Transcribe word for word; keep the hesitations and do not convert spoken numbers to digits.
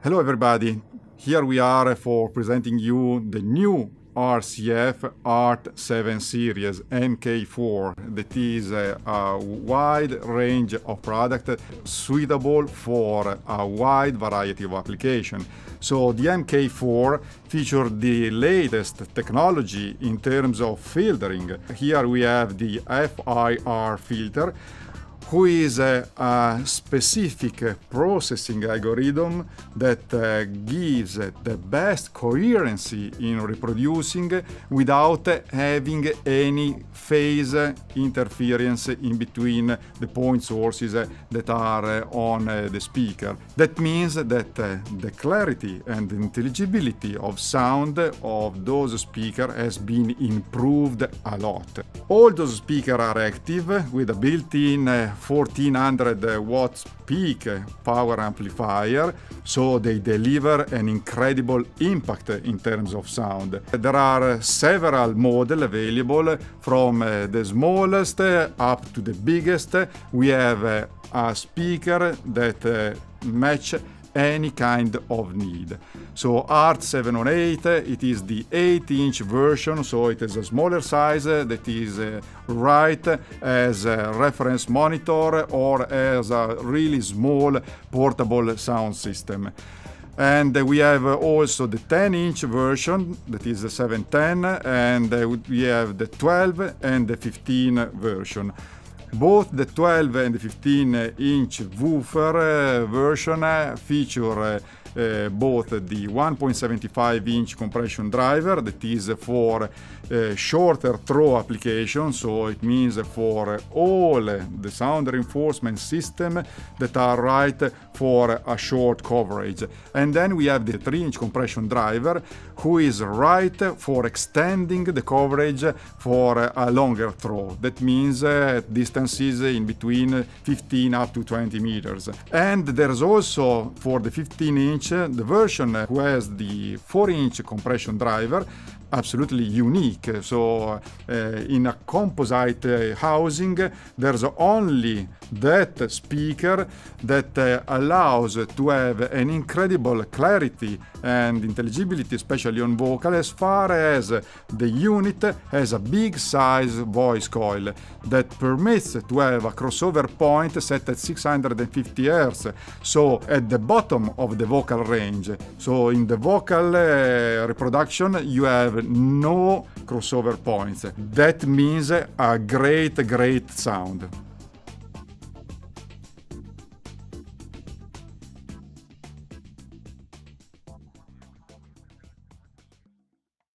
Hello everybody, here we are for presenting you the new R C F A R T seven series M K four that is a, a wide range of product suitable for a wide variety of application. So the M K four features the latest technology in terms of filtering. Here we have the F I R filter, who is a, a specific processing algorithm that uh, gives the best coherency in reproducing without having any phase interference in between the point sources that are on the speaker. That means that the clarity and intelligibility of sound of those speakers has been improved a lot. All those speakers are active with a built-in uh, fourteen hundred watts peak power amplifier, so they deliver an incredible impact in terms of sound. There are several models available, from the smallest up to the biggest. We have a speaker that matches any kind of need. So A R T seven oh eight, it is the eight inch version, so it is a smaller size that is uh, right as a reference monitor or as a really small portable sound system. And we have also the ten inch version, that is the seven ten, and we have the twelve and the fifteen version. Both the twelve and the fifteen inch woofer version feature Uh, both the one point seven five inch compression driver, that is for uh, shorter throw application, so it means for all the sound reinforcement system that are right for a short coverage. And then we have the three inch compression driver, who is right for extending the coverage for a longer throw, that means uh, distances in between fifteen up to twenty meters. And there's also for the fifteen inch the version who has the four inch compression driver, absolutely unique. So uh, in a composite uh, housing, there's only that speaker that uh, allows to have an incredible clarity and intelligibility, especially on vocal, as far as the unit has a big size voice coil that permits to have a crossover point set at six hundred fifty hertz, so at the bottom of the vocal range. So in the vocal uh, reproduction you have no crossover points. That means a great, great sound.